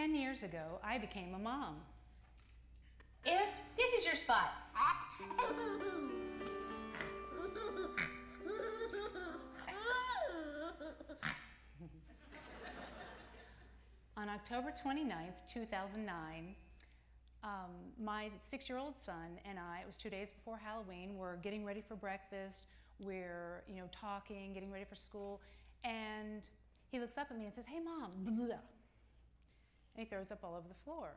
10 years ago, I became a mom. If this is your spot. On October 29th, 2009, my 6-year-old son and I, it was 2 days before Halloween, were getting ready for breakfast, we're talking, getting ready for school, and he looks up at me and says, "Hey, Mom," and he throws up all over the floor.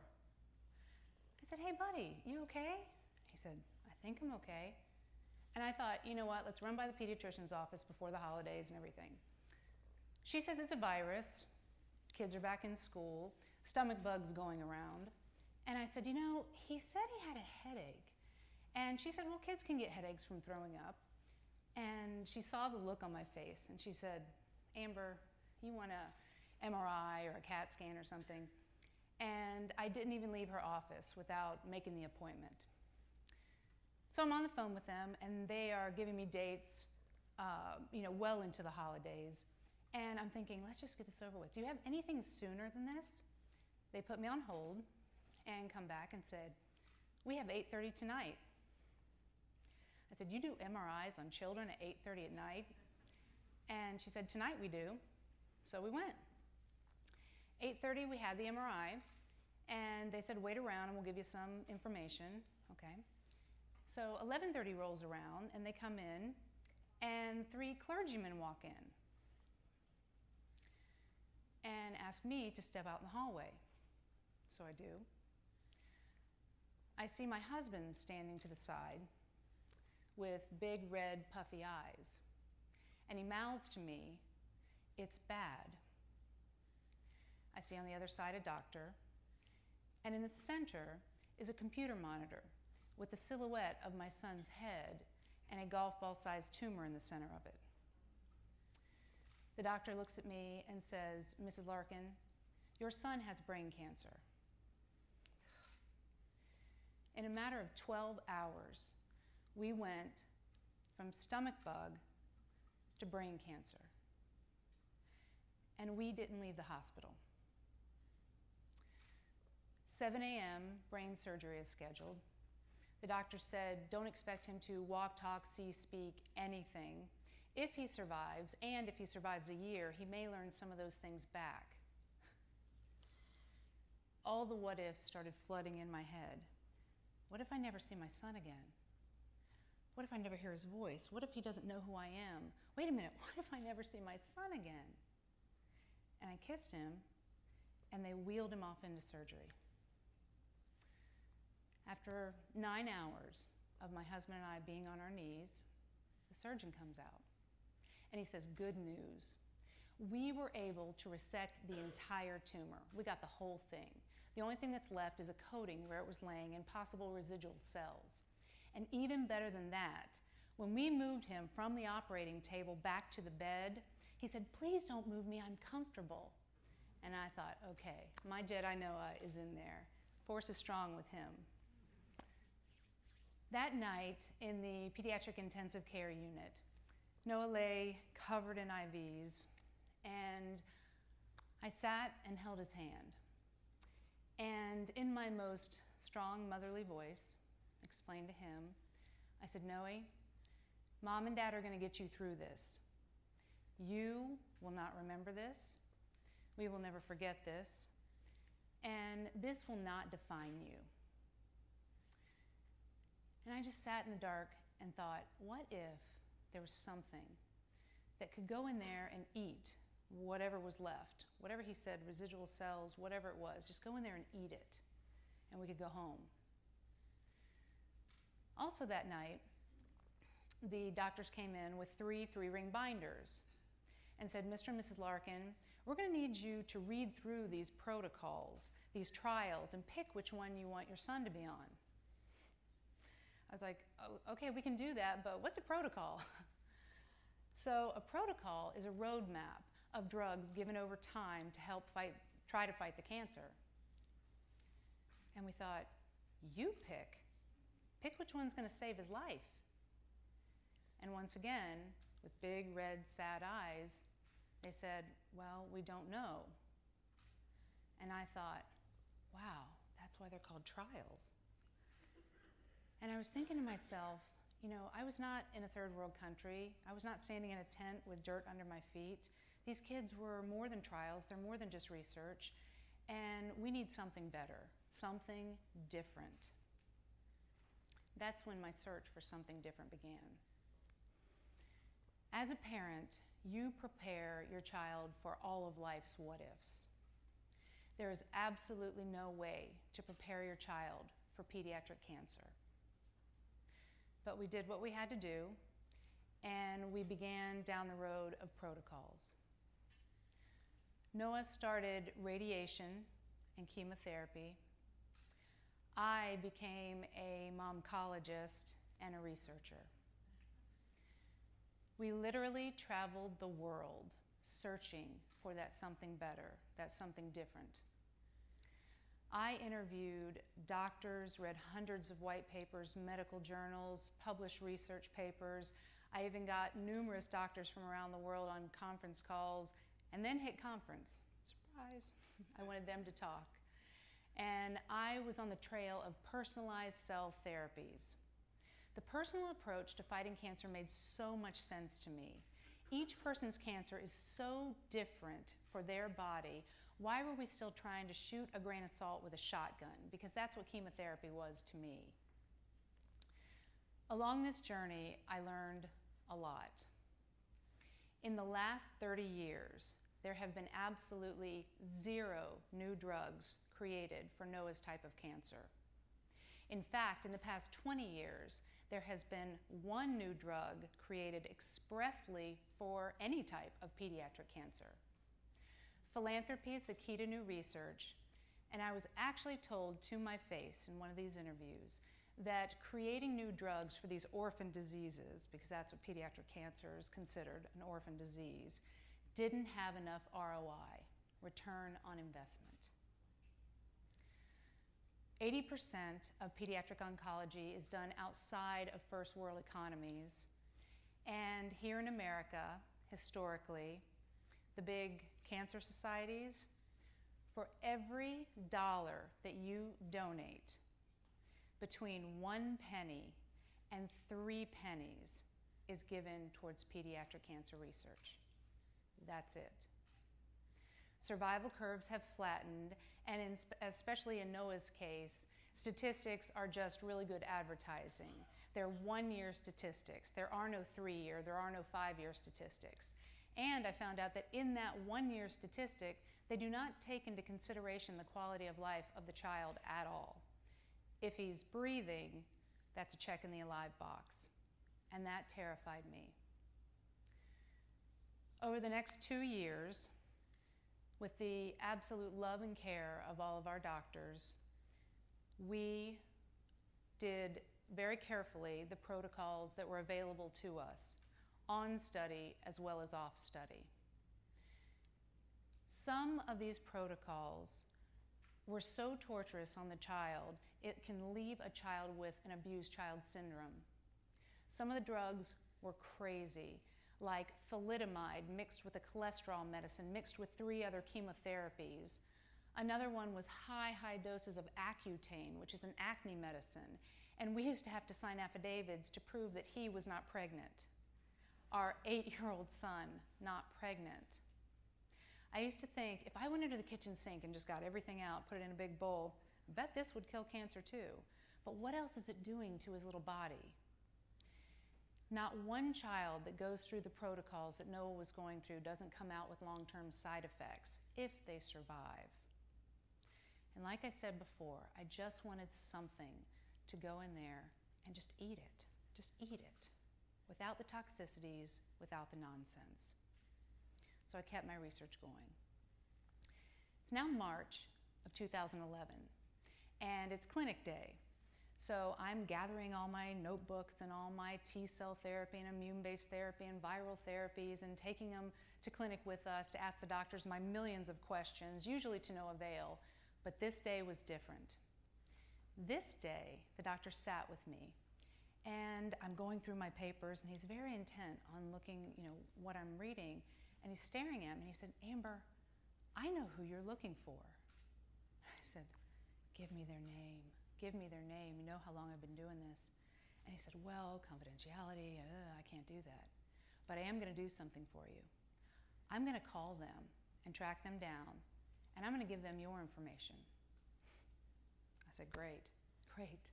I said, "Hey, buddy, you okay?" He said, "I think I'm okay." And I thought, you know what, let's run by the pediatrician's office before the holidays and everything. She says it's a virus, kids are back in school, stomach bugs going around. And I said, you know, he said he had a headache. And she said, well, kids can get headaches from throwing up. And she saw the look on my face and she said, "Amber, you want a MRI or a CAT scan or something?" And I didn't even leave her office without making the appointment. So I'm on the phone with them and they are giving me dates, well into the holidays. And I'm thinking, let's just get this over with. Do you have anything sooner than this? They put me on hold and come back and said, "We have 8:30 tonight." I said, "You do MRIs on children at 8:30 at night?" And she said, "Tonight we do." So we went. 8:30, we had the MRI, and they said, "Wait around and we'll give you some information." Okay. So 11:30 rolls around, and they come in, and 3 clergymen walk in and ask me to step out in the hallway. So I do. I see my husband standing to the side with big, red, puffy eyes. And he mouths to me, "It's bad." I see on the other side a doctor. And in the center is a computer monitor with the silhouette of my son's head and a golf ball-sized tumor in the center of it. The doctor looks at me and says, "Mrs. Larkin, your son has brain cancer." In a matter of 12 hours, we went from stomach bug to brain cancer. And we didn't leave the hospital. 7 a.m., brain surgery is scheduled. The doctor said, don't expect him to walk, talk, see, speak, anything. If he survives, and if he survives a year, he may learn some of those things back. All the what ifs started flooding in my head. What if I never see my son again? What if I never hear his voice? What if he doesn't know who I am? Wait a minute, what if I never see my son again? And I kissed him, and they wheeled him off into surgery. After 9 hours of my husband and I being on our knees, the surgeon comes out, and he says, "Good news. We were able to resect the entire tumor. We got the whole thing. The only thing that's left is a coating where it was laying and possible residual cells. And even better than that, when we moved him from the operating table back to the bed, he said, 'Please don't move me, I'm comfortable.'" And I thought, okay, my Jedi Noah is in there. Force is strong with him. That night in the pediatric intensive care unit, Noah lay covered in IVs, and I sat and held his hand. And in my most strong motherly voice, explained to him, I said, "Noah, Mom and Dad are going to get you through this. You will not remember this. We will never forget this. And this will not define you." And I just sat in the dark and thought, what if there was something that could go in there and eat whatever was left, whatever he said, residual cells, whatever it was, just go in there and eat it, and we could go home. Also that night, the doctors came in with 3 3-ring binders and said, "Mr. and Mrs. Larkin, we're going to need you to read through these protocols, these trials, and pick which one you want your son to be on." I was like, oh, okay, we can do that, but what's a protocol? So a protocol is a roadmap of drugs given over time to help try to fight the cancer. And we thought, you pick which one's going to save his life. And once again, with big, red, sad eyes, they said, "Well, we don't know." And I thought, wow, that's why they're called trials. And I was thinking to myself, you know, I was not in a third world country. I was not standing in a tent with dirt under my feet. These kids were more than trials. They're more than just research. And we need something better, something different. That's when my search for something different began. As a parent, you prepare your child for all of life's what-ifs. There is absolutely no way to prepare your child for pediatric cancer. But we did what we had to do, and we began down the road of protocols. Noah started radiation and chemotherapy. I became a momcologist and a researcher. We literally traveled the world searching for that something better, that something different. I interviewed doctors, read hundreds of white papers, medical journals, published research papers. I even got numerous doctors from around the world on conference calls and then hit conference. Surprise. I wanted them to talk. And I was on the trail of personalized cell therapies. The personal approach to fighting cancer made so much sense to me. Each person's cancer is so different for their body. Why were we still trying to shoot a grain of salt with a shotgun? Because that's what chemotherapy was to me. Along this journey, I learned a lot. In the last 30 years, there have been absolutely zero new drugs created for Noah's type of cancer. In fact, in the past 20 years, there has been one new drug created expressly for any type of pediatric cancer. Philanthropy is the key to new research, and I was actually told to my face in one of these interviews that creating new drugs for these orphan diseases, because that's what pediatric cancer is considered, an orphan disease, didn't have enough ROI, return on investment. 80% of pediatric oncology is done outside of first world economies. And here in America, historically, the big cancer societies, for every dollar that you donate, between 1 penny and 3 pennies is given towards pediatric cancer research. That's it. Survival curves have flattened, and especially in Noah's case, statistics are just really good advertising. They're 1-year statistics. There are no 3-year, there are no 5-year statistics. And I found out that in that 1-year statistic, they do not take into consideration the quality of life of the child at all. If he's breathing, that's a check in the alive box. And that terrified me. Over the next 2 years, with the absolute love and care of all of our doctors, we did very carefully the protocols that were available to us on study as well as off study. Some of these protocols were so torturous on the child, it can leave a child with an abused child syndrome. Some of the drugs were crazy, like thalidomide mixed with a cholesterol medicine, mixed with 3 other chemotherapies. Another one was high doses of Accutane, which is an acne medicine. And we used to have to sign affidavits to prove that he was not pregnant. Our 8-year-old son, not pregnant. I used to think, if I went into the kitchen sink and just got everything out, put it in a big bowl, I bet this would kill cancer too. But what else is it doing to his little body? Not one child that goes through the protocols that Noah was going through doesn't come out with long-term side effects, if they survive. And like I said before, I just wanted something to go in there and just eat it, without the toxicities, without the nonsense. So I kept my research going. It's now March of 2011, and it's clinic day. So I'm gathering all my notebooks and all my T-cell therapy and immune-based therapy and viral therapies and taking them to clinic with us to ask the doctors my millions of questions, usually to no avail. But this day was different. This day, the doctor sat with me, and I'm going through my papers, and he's very intent on looking, what I'm reading, and he's staring at me, and he said, "Amber, I know who you're looking for." I said, give me their name, give me their name, you know how long I've been doing this. And he said, well, confidentiality, I can't do that, but I am going to do something for you. I'm going to call them and track them down, and I'm going to give them your information. I said, great, great.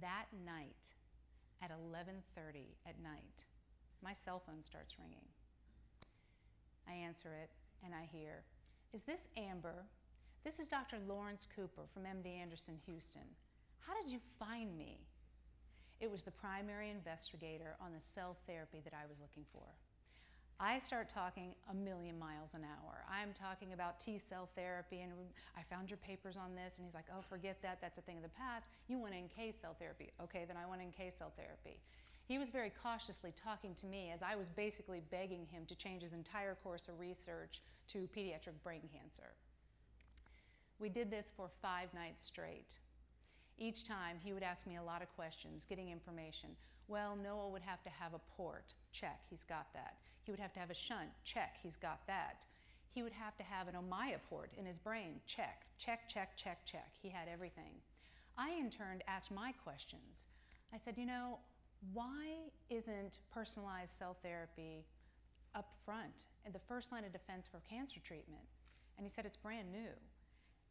That night, at 11:30 at night, my cell phone starts ringing. I answer it, and I hear, is this Amber? This is Dr. Lawrence Cooper from MD Anderson, Houston. How did you find me? It was the primary investigator on the cell therapy that I was looking for. I start talking a million miles an hour. I'm talking about T cell therapy, and I found your papers on this, and he's like, oh, forget that, that's a thing of the past. You want NK cell therapy. Okay, then I want NK cell therapy. He was very cautiously talking to me as I was basically begging him to change his entire course of research to pediatric brain cancer. We did this for 5 nights straight. Each time, he would ask me a lot of questions, getting information. Well, Noah would have to have a port, check, he's got that. He would have to have a shunt, check, he's got that. He would have to have an Ommaya port in his brain, check, check, check, check, check. He had everything. I, in turn, asked my questions. I said, you know, why isn't personalized cell therapy up front and the first line of defense for cancer treatment? And he said, it's brand new,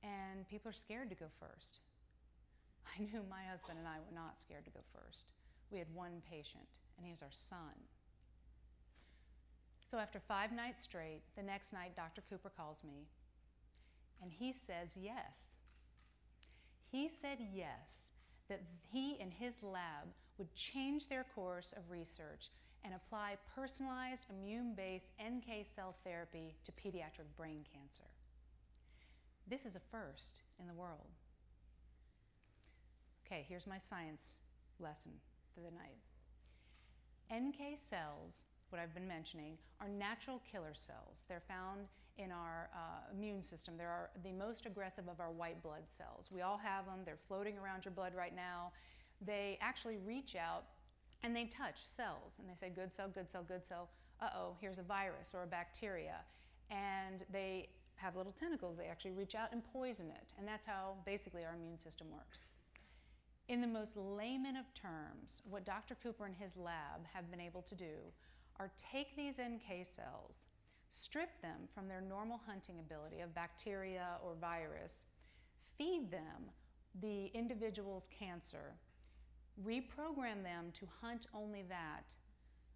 and people are scared to go first. I knew my husband and I were not scared to go first. We had one patient, and he was our son. So after 5 nights straight, the next night, Dr. Cooper calls me, and he says yes. He said yes, that he and his lab would change their course of research and apply personalized immune-based NK cell therapy to pediatric brain cancer. This is a first in the world. Okay, here's my science lesson for the night. NK cells, what I've been mentioning, are natural killer cells. They're found in our immune system. They are the most aggressive of our white blood cells. We all have them. They're floating around your blood right now. They actually reach out and they touch cells. And they say, good cell, good cell, good cell. Uh-oh, here's a virus or a bacteria. And they have little tentacles. They actually reach out and poison it. And that's how basically our immune system works. In the most layman of terms, what Dr. Cooper and his lab have been able to do are take these NK cells, strip them from their normal hunting ability of bacteria or virus, feed them the individual's cancer, reprogram them to hunt only that,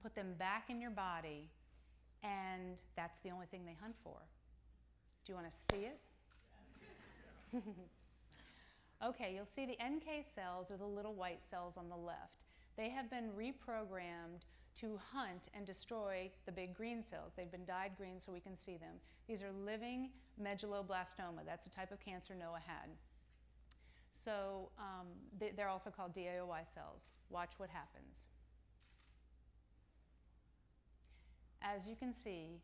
put them back in your body, and that's the only thing they hunt for. Do you want to see it? Okay, you'll see the NK cells are the little white cells on the left. They have been reprogrammed to hunt and destroy the big green cells. They've been dyed green so we can see them. These are living medulloblastoma. That's the type of cancer Noah had. So they're also called DAOI cells. Watch what happens. As you can see,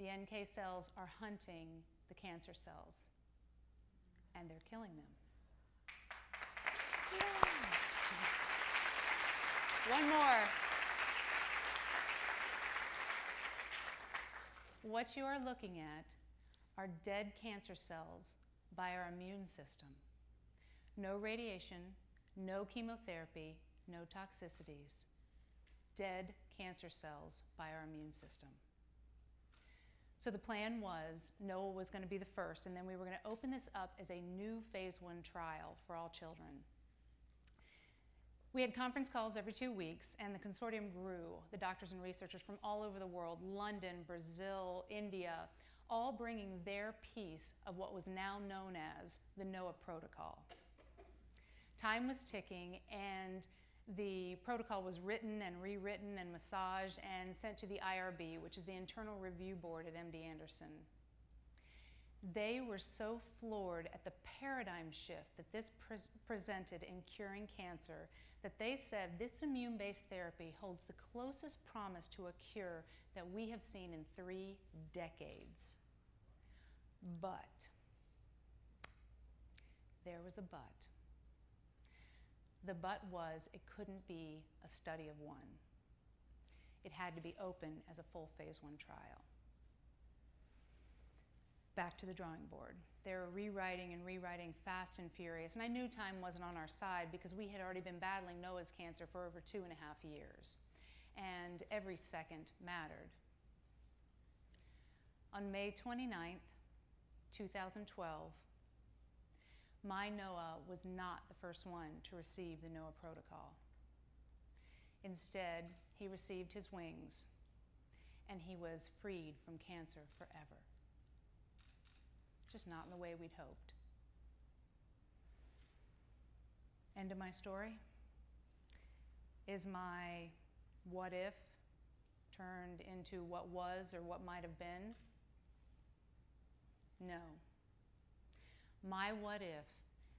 the NK cells are hunting the cancer cells, and they're killing them. One more. What you are looking at are dead cancer cells by our immune system. No radiation, no chemotherapy, no toxicities. Dead cancer cells by our immune system. So the plan was Noah was going to be the first, and then we were going to open this up as a new phase 1 trial for all children. We had conference calls every 2 weeks, and the consortium grew. The doctors and researchers from all over the world, London, Brazil, India, all bringing their piece of what was now known as the Noah Protocol. Time was ticking, and the protocol was written and rewritten and massaged and sent to the IRB, which is the Internal Review Board at MD Anderson. They were so floored at the paradigm shift that this presented in curing cancer that they said this immune-based therapy holds the closest promise to a cure that we have seen in 3 decades. But there was a but. The but was it couldn't be a study of one. It had to be open as a full phase 1 trial. back to the drawing board. They were rewriting and rewriting fast and furious, and I knew time wasn't on our side because we had already been battling Noah's cancer for over 2.5 years, and every second mattered. On May 29th, 2012, my Noah was not the first one to receive the Noah Protocol. Instead, he received his wings, and he was freed from cancer forever. Just not in the way we'd hoped. End of my story is my what if turned into what was or what might have been? No. My what if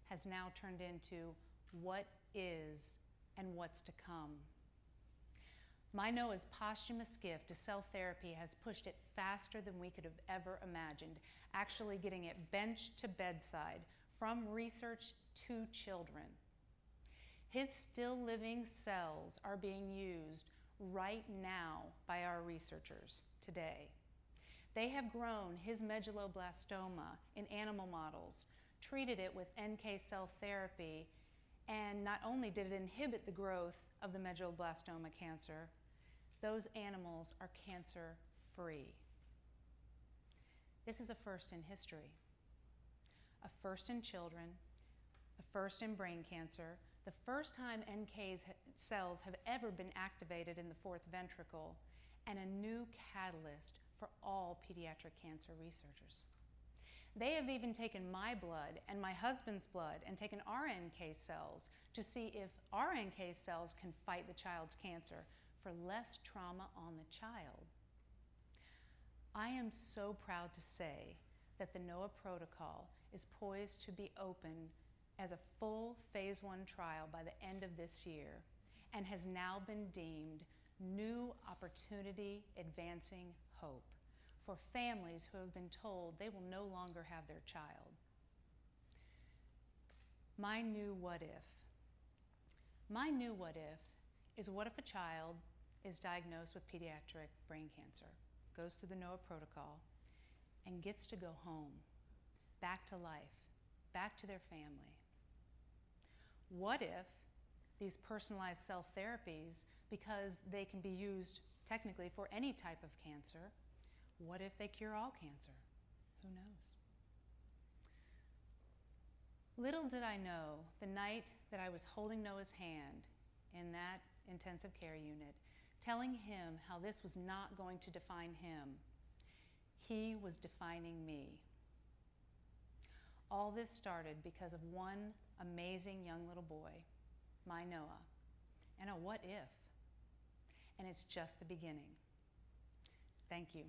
has now turned into what is and what's to come. My Noah's posthumous gift to cell therapy has pushed it faster than we could have ever imagined, actually getting it bench to bedside, from research to children. His still living cells are being used right now by our researchers today. They have grown his medulloblastoma in animal models, treated it with NK cell therapy, and not only did it inhibit the growth of the medulloblastoma cancer, those animals are cancer-free. This is a first in history, a first in children, a first in brain cancer, the first time NK cells have ever been activated in the fourth ventricle, and a new catalyst for all pediatric cancer researchers. They have even taken my blood and my husband's blood and taken our NK cells to see if our NK cells can fight the child's cancer for less trauma on the child. I am so proud to say that the Noah Protocol is poised to be open as a full phase 1 trial by the end of this year, and has now been deemed New Opportunity Advancing Hope for families who have been told they will no longer have their child. My new what if. My new what if is, what if a child is diagnosed with pediatric brain cancer, goes through the Noah Protocol, and gets to go home, back to life, back to their family? What if these personalized cell therapies, because they can be used technically for any type of cancer, what if they cure all cancer? Who knows? Little did I know, the night that I was holding Noah's hand in that intensive care unit, telling him how this was not going to define him, he was defining me. All this started because of one amazing young little boy, my Noah, and a what if. And it's just the beginning. Thank you.